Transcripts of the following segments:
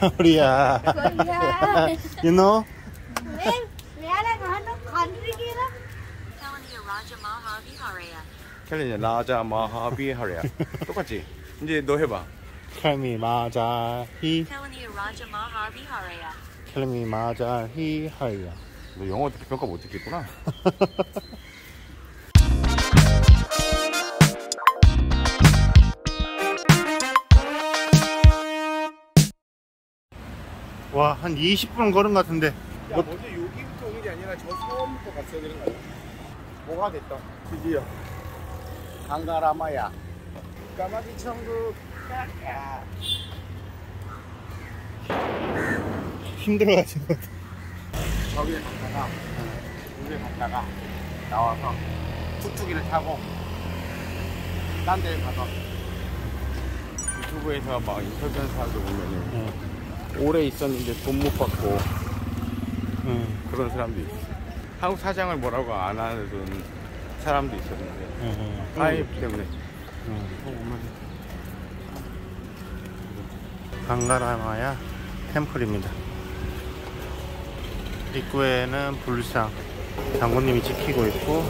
Korea. Korea. You know? Kelaniya Rajamaha Vihara. Kelaniya Rajamaha Vihara. 똑같지? 이제 너 해봐. Kelaniya Rajamaha Vihara. Kelaniya Rajamaha Vihara. 너 영어 어떻게 평가 못 듣겠구나. 와, 한 20분 걸은 것 같은데. 야, 너... 먼저 여기부터 오는 게 아니라 저 섬부터 갔어야 되는 거야. 뭐가 됐다. 드디어 강가라마야 까마귀 천국. 야. 힘들어가지고 저기를 갔다가 우리를 갔다가 나와서 툭툭이를 타고 딴 데를 가서 유튜브에서 막 인터뷰한 사람들 보면은 오래 있었는데 돈 못 받고 그런 사람도 있어. 한국 사장을 뭐라고 안 하는 사람도 있었는데 파이프 때문에 강가라마야 템플입니다. 입구에는 불상 장군님이 지키고 있고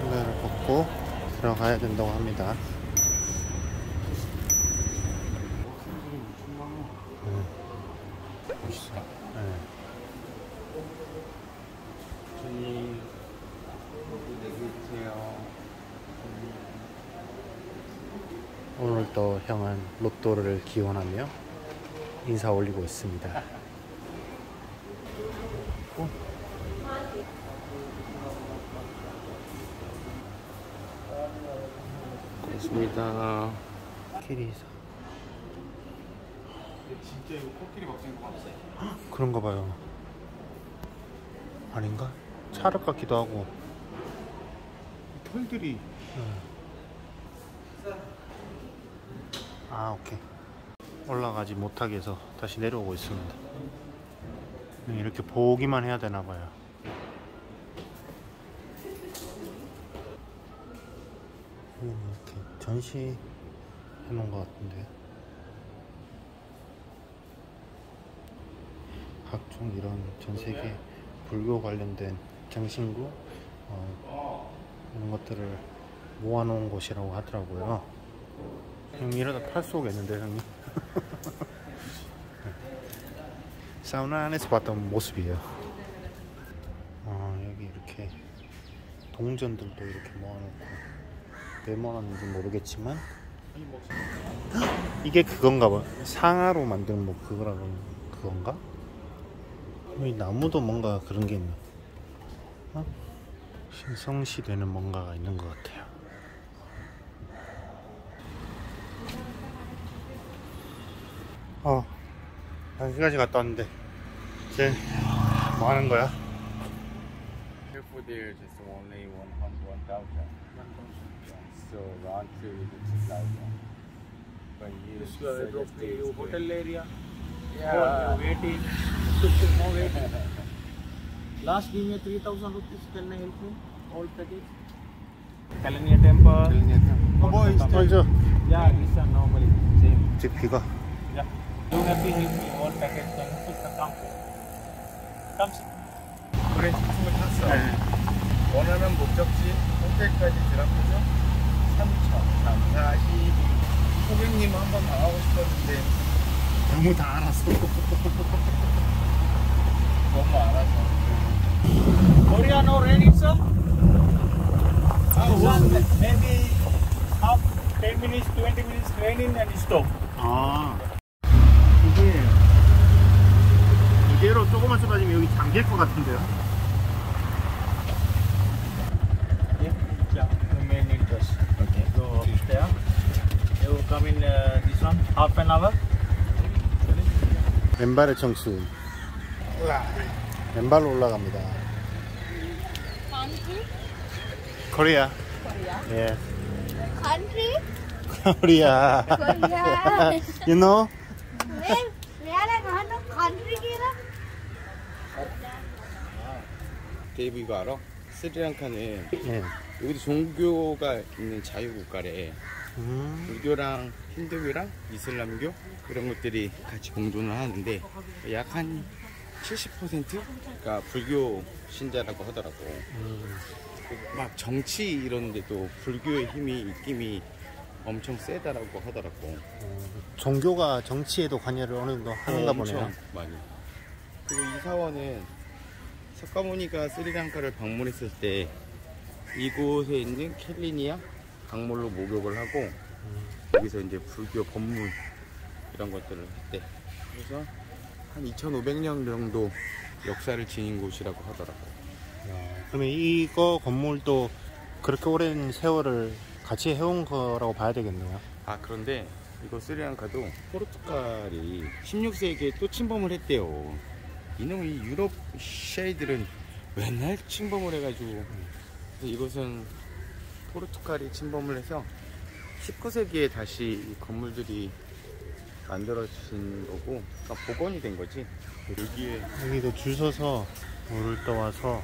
신발을 벗고 들어가야 된다고 합니다. 멋있어. 주님, 오늘도 형은 로또를 기원하며 인사 올리고 있습니다. 고맙습니다. 키리사. 진짜 이거 코끼리 박사인 거 같지? 그런가 봐요. 아닌가? 찰흙 같기도 하고. 털들이. 아, 오케이. 올라가지 못하게 해서 다시 내려오고 있습니다. 이렇게 보기만 해야 되나 봐요. 이렇게 전시해 놓은 것 같은데. 각종 이런 전세계 불교 관련된 장신구 이런 것들을 모아놓은 곳이라고 하더라고요. 형님 이러다 팔 쏘겠는데 형님. 사우나 안에서 봤던 모습이에요. 여기 이렇게 동전들도 이렇게 모아놓고 왜 모아놨는지 모르겠지만 이게 그건가 봐. 상아로 만든 뭐 그거라고 그건가? 이 나무도 뭔가 그런 게 있네. 어? 신성시 되는 뭔가가 있는 것 같아요. 여기까지 갔다 왔는데 이제 뭐 하는 거야? Last give me 3,000 rupees. Can I help you? All package. Kelaniya temple. Kelaniya temple. Oh boy, also. Yeah, these are normally same. Cheap figure. Yeah. You happy help me all package? Can you put the camp? Camp. 그래, 정말 탔어. 원하는 목적지 호텔까지 드랍해서 3,042. 고객님 한번 나가고 싶었는데 너무 다 알았어. 너무 알았어. Korea no rain itself? Maybe half 10 minutes, 20 minutes rain in and stop. 아. 이게 이대로 조금만 쏟아지면 여기 잠길 것 같은데요. 예. 자, main entrance. Okay. So there. You come in this one half an hour. 맨발의 청춘. 맨발로 올라갑니다. Country? Korea. Korea? Yes. Country? Korea. Korea. You know? Dave 이거 알아? 스리랑카는 여기도 종교가 있는 자유국가래. 불교랑 힌두교랑 이슬람교 그런 것들이 같이 공존을 하는데 약 한 70%가 불교 신자라고 하더라고. 막 정치 이런 데도 불교의 힘이 입김이 엄청 세다라고 하더라고. 종교가 정치에도 관여를 어느 정도 하는가 보네요. 많이. 그리고 이사원은 석가모니가 스리랑카를 방문했을 때 이곳에 있는 켈리니아 강물로 목욕을 하고 여기서 이제 불교 법문 이런 것들을 했대. 그래서 한 2500년 정도 역사를 지닌 곳이라고 하더라고. 그러면 이거 건물도 그렇게 오랜 세월을 같이 해온 거라고 봐야 되겠네요. 아, 그런데 이거 스리랑카도 포르투갈이 16세기에 또 침범을 했대요. 이놈의 유럽 쉐이들은 맨날 침범을 해가지고. 이것은 포르투갈이 침범을 해서 19세기에 다시 이 건물들이 만들어진 거고, 그러니까 복원이 된 거지. 여기도 줄 서서 물을 떠와서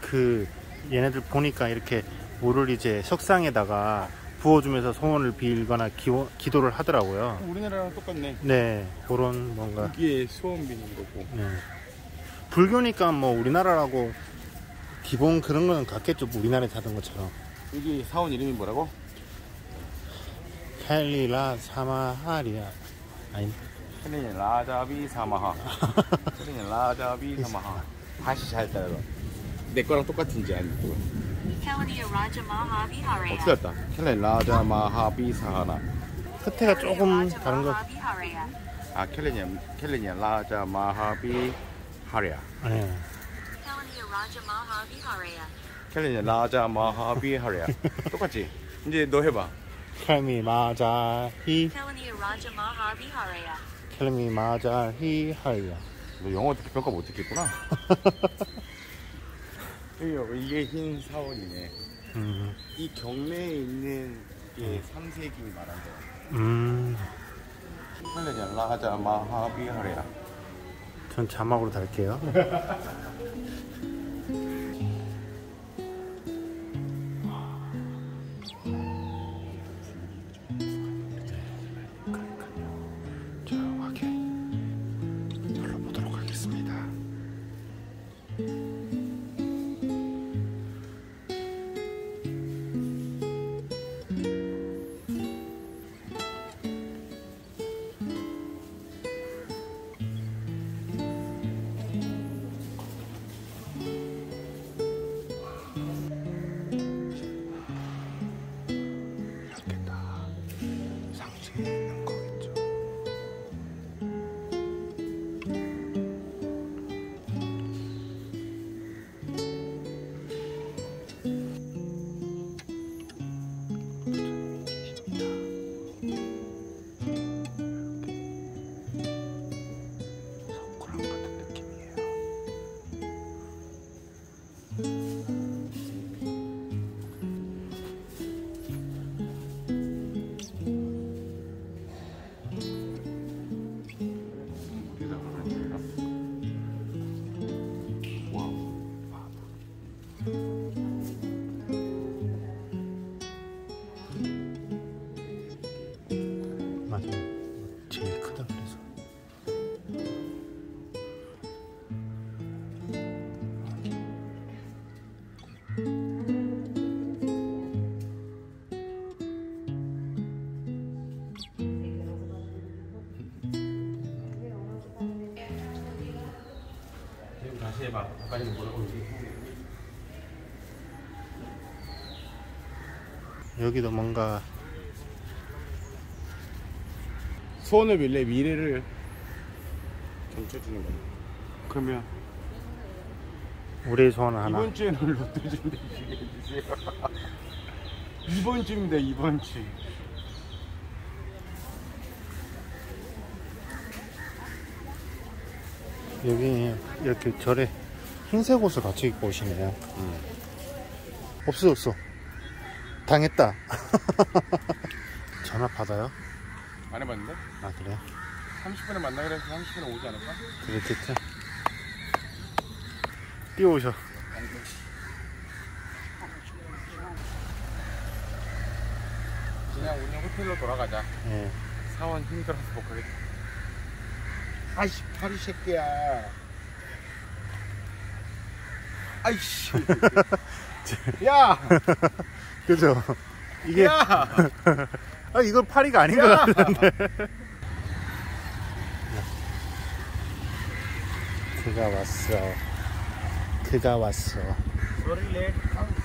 그 얘네들 보니까 이렇게 물을 이제 석상에다가 부어주면서 소원을 빌거나 기도를 하더라고요. 우리나라랑 똑같네. 네, 그런 뭔가 여기에 소원 빌는 거고. 네. 불교니까 뭐 우리나라라고 기본 그런 건 같겠죠. 우리나라에서 하던 것처럼. 여기 사원 이름이 뭐라고? 켈리라 사마하리아. 아니. 켈리니 라자비 사마하. 켈리니 라자비 사마하. 다시 잘 따라. 내 거랑 똑같은지 아니고. 켈라니야 라자마하 비하라. 어떻게 했다? 켈라니야 라자마하 비하라. 끝에가 조금 다른 거. 아, 켈라니야 라자마하 비하라. 네. 켈라니야 라자마하 비하라. 똑같지? 이제 너 해봐. 켈미 마자히. 켈라니야 라자마하 비하라. 켈미 마자히 하야. 너 영어 어떻게 평가 못 듣겠구나. 이게 흰 사원이네. 이 경내에 있는 게 3세기 말한 거야. 켈라니야 라자마하 비하라. 전 자막으로 달게요. 해봐. 빨리 뭐라고 얘기해. 여기도 뭔가 소원을 빌래 미래를 점쳐주는 거야. 그러면 우리의 소원 하나. 이번 주에는 로또 준비 주세요. 이번 주입니다. 이번 주. 여기 이렇게 절에 흰색 옷을 같이 입고 오시네요. 없어졌어. 당했다. 전화 받아요? 안 해봤는데? 아, 그래요? 30분에 만나기로 해서 30분에 오지 않을까? 그렇겠죠. 뛰어오셔. 그냥 오늘 호텔로 돌아가자. 네. 사원 힘들어서 못 가겠다. 아이씨, 파리 새끼야. 아이씨. 야! 그죠? 이게. 야! 아, 이건 파리가 아닌 것 같은데. 그가 왔어. 그가 왔어. Sorry, late.